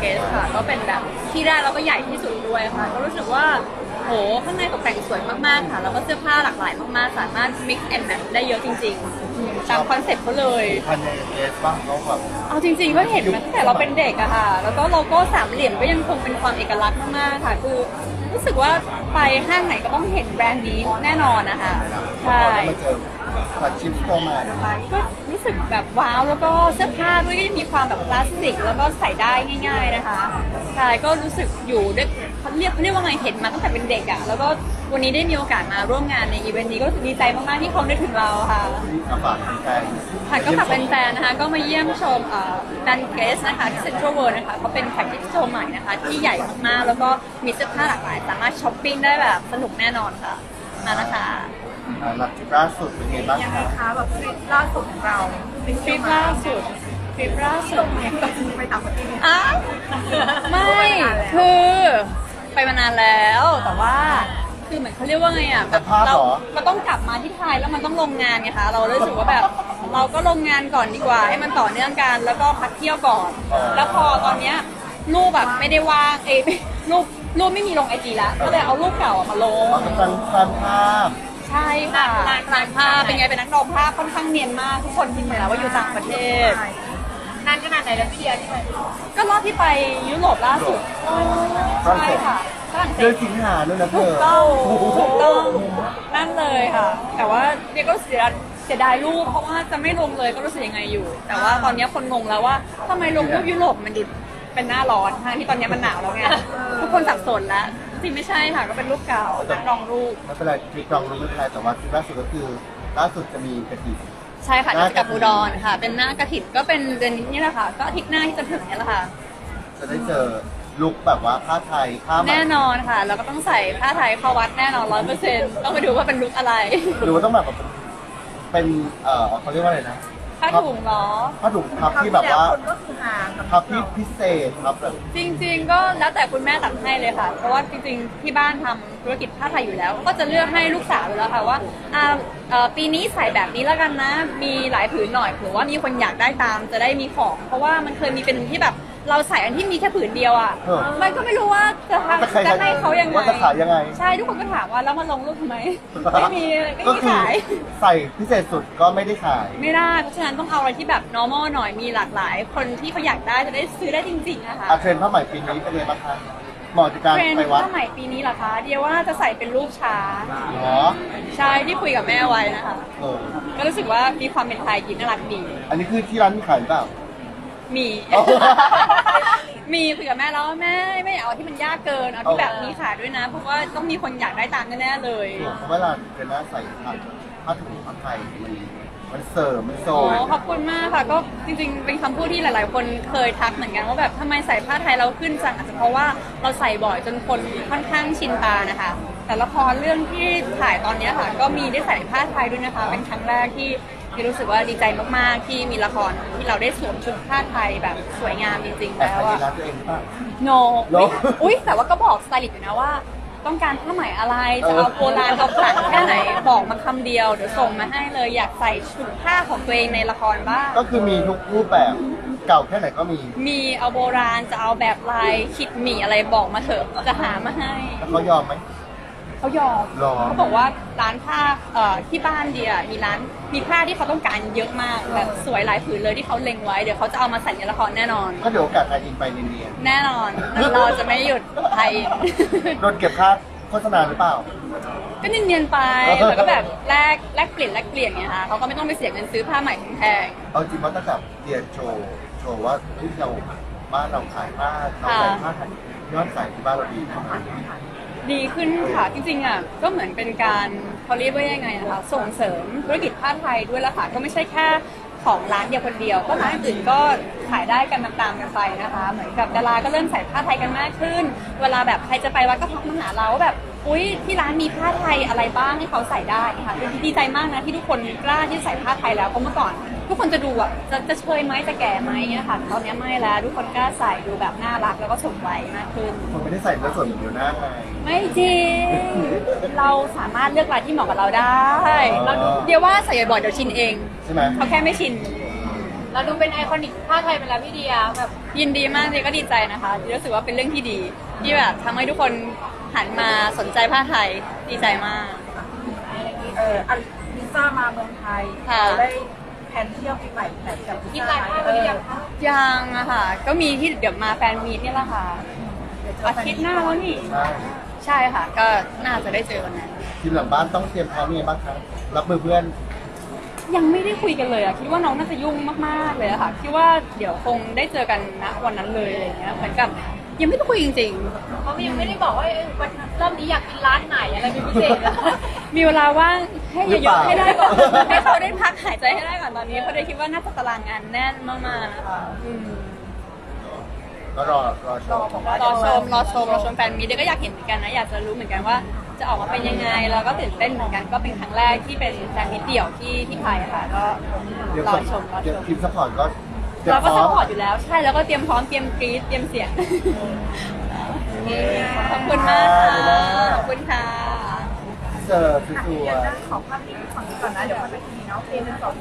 เกสค่ะก็เป็นแบบที่ได้แล้วก็ใหญ่ที่สุดด้วยค่ะก็รู้สึกว่าโหข้างในตกแต่งสวยมากๆค่ะแล้วก็เสื้อผ้าหลากหลายมากๆสามารถ mix and match ได้เยอะจริงๆตามคอนเซ็ปต์เขาเลยพันในเกสบ้างเขาแบบเอาจริงๆก็เห็นมาตั้งแต่เราเป็นเด็กอะค่ะแล้วก็โลโก้สามเหลี่ยมก็ยังคงเป็นความเอกลักษณ์มากๆค่ะคือรู้สึกว่าไปห้างไหนก็ต้องเห็นแบรนด์นี้แน่นอนนะคะใช่ก็ชิปโตมาก็รู้สึกแบบว้าวแล้วก็เสื้อผ้าด้วยก็จะมีความแบบคลาสสิกแล้วก็ใส่ได้ง่ายๆนะคะใช่ก็รู้สึกอยู่ด้วยเขาเรียกว่าไงเห็นมาตั้งแต่เป็นเด็กอ่ะแล้วก็วันนี้ได้มีโอกาสมาร่วมงานในอีเวนต์นี้ก็ดีใจมากๆที่เขาได้ถึงเราค่ะก็ฝากเป็นแฟนนะคะก็มาเยี่ยมชมแบรนด์เกสนะคะที่เซ็นทรัลเวิลด์นะคะเขาเป็นแพ็คเกจโชว์ใหม่นะคะที่ใหญ่มากๆแล้วก็มีเสื้อผ้าหลากหลายสามารถช้อปปิ้งได้แบบสนุกแน่นอนค่ะมานะคะลักทริปล่าสุดเป็นไงบ้างคะแบบทริปล่าสุดของเราทริปล่าสุดไปต่างประเทศอ้าวไม่คือไปมานานแล้วแต่ว่าคือเหมือนเขาเรียกว่าไงอ่ะแบบเราต้องกลับมาที่ไทยแล้วมันต้องลงงานไงคะเราเลยรู้สึกว่าแบบเราก็ลงงานก่อนดีกว่าให้มันต่อเนื่องกันแล้วก็พักเที่ยวก่อนแล้วพอตอนเนี้ยรูปแบบไม่ได้ว่างรูปไม่มีลงไอจีแล้วก็เลยเอารูปเก่ามาลงการภาพใช่ค่ะร้านภาพเป็นไงเป็นนักดองภาพค่อนข้างเนียนมากทุกคนคิดหมดแล้วว่าอยู่ต่างประเทศนานขนาดไหนแล้วพี่เดียที่ไปก็รอบที่ไปยุโรปล่าสุดใช่ค่ะเดือนสิงหาด้วยนะเธอถูกต้องนั่นเลยค่ะแต่ว่าเดียก็เสียดายรูปเพราะว่าจะไม่ลงเลยก็รู้สึกยังไงอยู่แต่ว่าตอนนี้คนงงแล้วว่าทำไมลงรูปยุโรปมันดูเป็นหน้าร้อนค่ะที่ตอนนี้มันหนาวแล้วไงทุกคนสับสนแล้วจริงไม่ใช่ค่ะก็เป็นรูปเก่านักรองรูปไม่เป็นไรคือกรองรูปไม่เป็นไรแต่ว่าล่าสุดก็คือล่าสุดจะมีกระถิ่นใช่ค่ะจะกับอุดรค่ะเป็นหน้ากระถิ่นก็เป็นเดือนนี้นี่แหละค่ะก็อาทิตย์หน้าที่จะถึงนี่แหละค่ะจะได้เจอลุคแบบว่าผ้าไทยผ้าแน่นอนค่ะเราก็ต้องใส่ผ้าไทยเข้าวัดแน่นอน 100% ต้องไปดูว่าเป็นลุคอะไรหรือว่าต้องแบบเป็นเขาเรียกว่าอะไรนะผ้าถุงเหรอผ้าถุงครับที่แบบว่าครับที่พิเศษครับจริงๆก็แล้วแต่คุณแม่ตัดให้เลยค่ะเพราะว่าจริงๆที่บ้านทำธุรกิจผ้าไทยอยู่แล้วก็จะเลือกให้ลูกสาวอยู่แล้วค่ะว่าปีนี้ใส่แบบนี้แล้วกันนะมีหลายผืนหน่อยหรือว่ามีคนอยากได้ตามจะได้มีของเพราะว่ามันเคยมีเป็นที่แบบเราใส่อันที่มีแค่ผืนเดียวอ่ะมันก็ไม่รู้ว่าจะให้เขายังไงว่าจะขายยังไงใช่ทุกคนก็ถามว่าแล้วมันลงรูปทำไมไม่มีขายใส่พิเศษสุดก็ไม่ได้ขายไม่ได้เพราะฉะนั้นต้องเอาอะไรที่แบบ normal หน่อยมีหลากหลายคนที่เขาอยากได้จะได้ซื้อได้จริงๆนะคะเทรนด์ผ้าใหม่ปีนี้เป็นยังไงบ้างคะเหมาะกับการไปวัดเทรนด์ผ้าใหม่ปีนี้เหรอคะเดียวว่าจะใส่เป็นรูปช้างใช่ที่คุยกับแม่ไว้นะคะก็รู้สึกว่ามีความเป็นไทยกินน่ารักดีอันนี้คือที่ร้านมีขายหรือเปล่ามีคุยกับแม่แล้วแม่ไม่เอาที่มันยากเกินเอาที่แบบนี้ขายด้วยนะเพราะว่าต้องมีคนอยากได้ตามแน่ๆเลยเพราะว่าเราเป็นน่าใส่ผ้าถุงผ้าไทยมันเสริมมันโซ่ขอบคุณมากค่ะก็จริงๆเป็นคำพูดที่หลายๆคนเคยทักเหมือนกันว่าแบบทำไมใส่ผ้าไทยเราขึ้นจังอาจจะเพราะว่าเราใส่บ่อยจนคนค่อนข้างชินตานะคะแต่ละครเรื่องที่ถ่ายตอนนี้ค่ะก็มีได้ใส่ผ้าไทยด้วยนะคะเป็นครั้งแรกที่รู้สึกว่าดีใจมากๆที่มีละครที่เราได้สวมชุดผ้าไทยแบบสวยงามจริงๆแล้วอะโนอุ้ยแต่ว่าก็บอกสไตลิสต์อยู่นะว่าต้องการผ้าใหม่อะไรจะเอาโบราณเอาขลังแค่ไหนบอกมาคำเดียวเดี๋ยวส่งมาให้เลยอยากใส่ชุดผ้าของตัวเองในละครบ้างก็คือมีทุกรูปแบบเก่าแค่ไหนก็มีเอาโบราณจะเอาแบบลายขีดหมี่อะไรบอกมาเถอะจะหามาให้เขายอมไหมเขายอมเขาบอกว่าร้านผ้าที่บ้านเดียมีร้านมีผ้าที่เขาต้องการเยอะมากแบบสวยหลายผืนเลยที่เขาเล็งไว้เดี๋ยวเขาจะเอามาใส่ในละครแน่นอนก็เดี๋ยวโอกาสไทยอินไปเนียนๆแน่นอนเราจะไม่หยุดไทยโดนเก็บค่าโฆษณาหรือเปล่าก็เนียนๆไปแล้วก็แบบแลกเปลี่ยนไงคะเขาก็ไม่ต้องไปเสียเงินซื้อผ้าใหม่แพงๆเอาจริงว่าตั้งแต่เดียโชว์ว่าที่เราบ้านเราขายผ้าเราใส่ผ้าขายยอดใส่ที่บ้านเราดีขึ้นค่ะจริงๆอ่ะก็เหมือนเป็นการเขาเรียกว่ายังไงนะคะส่งเสริมธุรกิจผ้าไทยด้วยละค่ะก็ไม่ใช่แค่ของร้านเดียวคนเดียวก็ร้านอื่นก็ขายได้กันตามกันไปนะคะเหมือนกับดาราก็เริ่มใส่ผ้าไทยกันมากขึ้นเวลาแบบใครจะไปวัดก็ทักมาหาเราแบบอุ้ยที่ร้านมีผ้าไทยอะไรบ้างให้เขาใส่ได้ค่ะดีใจมากนะที่ทุกคนกล้าที่ใส่ผ้าไทยแล้วเพราะเมื่อก่อนทุกคนจะดูอ่ะจะเชยไหมจะแก่ไหมเนี่ยค่ะตอนนี้ไม่แล้วทุกคนกล้าใส่ดูแบบน่ารักแล้วก็สมวัยมากขึ้นคนไม่ได้ใส่แล้วส่วนเดียวหน้าไงไม่จริง เราสามารถเลือกร้านที่เหมาะกับเราได้เราเดี๋ยวว่าใส่บ่อยเดี๋ยวชินเองใช่ไหมเขาแค่ไม่ชิน เราดูเป็นไอคอนิกผ้าไทยไปแล้วพี่เดียแบบยินดีมากเลยก็ดีใจนะคะรู้สึกว่าเป็นเรื่องที่ดีที่แบบทำให้ทุกคนหันมาสนใจผ้าไทยดีใจมากลิซ่ามาเมืองไทยได้แผนเที่ยวปีใหม่แต่กับลิซ่ายังอะค่ะก็มีที่เดี๋ยวมาแฟนมีตนี่แหละค่ะอาทิตย์หน้าแล้วนี่ใช่ค่ะก็น่าจะได้เจอวันนั้นทีมหลังบ้านต้องเตรียมพร้อมยังไงบ้างคะรับมือเพื่อนยังไม่ได้คุยกันเลยอะคิดว่าน้องน่าจะยุ่งมากๆเลยอะค่ะคิดว่าเดี๋ยวคงได้เจอกันนะวันนั้นเลยอะไรเงี้ยเหมือนกับยังไม่ได้คุยจริงๆเขายังไม่ได้บอกว่าวันรอบนี้อยากกินร้านไหนอะไรเป็นพิเศษมีเวลาว่างให้เยอะๆให้ได้ก่อนให้เขาได้พักหายใจให้ได้ก่อนตอนนี้เขาได้คิดว่าน่าจะตารางงานแน่นมากๆนะคะก็รอชมแฟนมีตก็อยากเห็นเหมือนกันนะอยากจะรู้เหมือนกันว่าจะออกมาเป็นยังไงแล้วก็ตื่นเต้นเหมือนกันก็เป็นครั้งแรกที่เป็นแฟนมีตเดี่ยวที่ไทยค่ะก็รอชมทีมซัพพอร์ตก็เราก็ซัพพอร์ตอยู่แล้วใช่แล้วก็เตรียมพร้อมเตรียมกรี๊ดเตรียมเสียงขอบคุณมากค่ะขอบคุณค่ะเจอคือตัวขอภาพนี้ฝั่งนี้ก่อนนะเดี๋ยวมันเป็นทีนี้เนาะเพลงหนึ่งสอง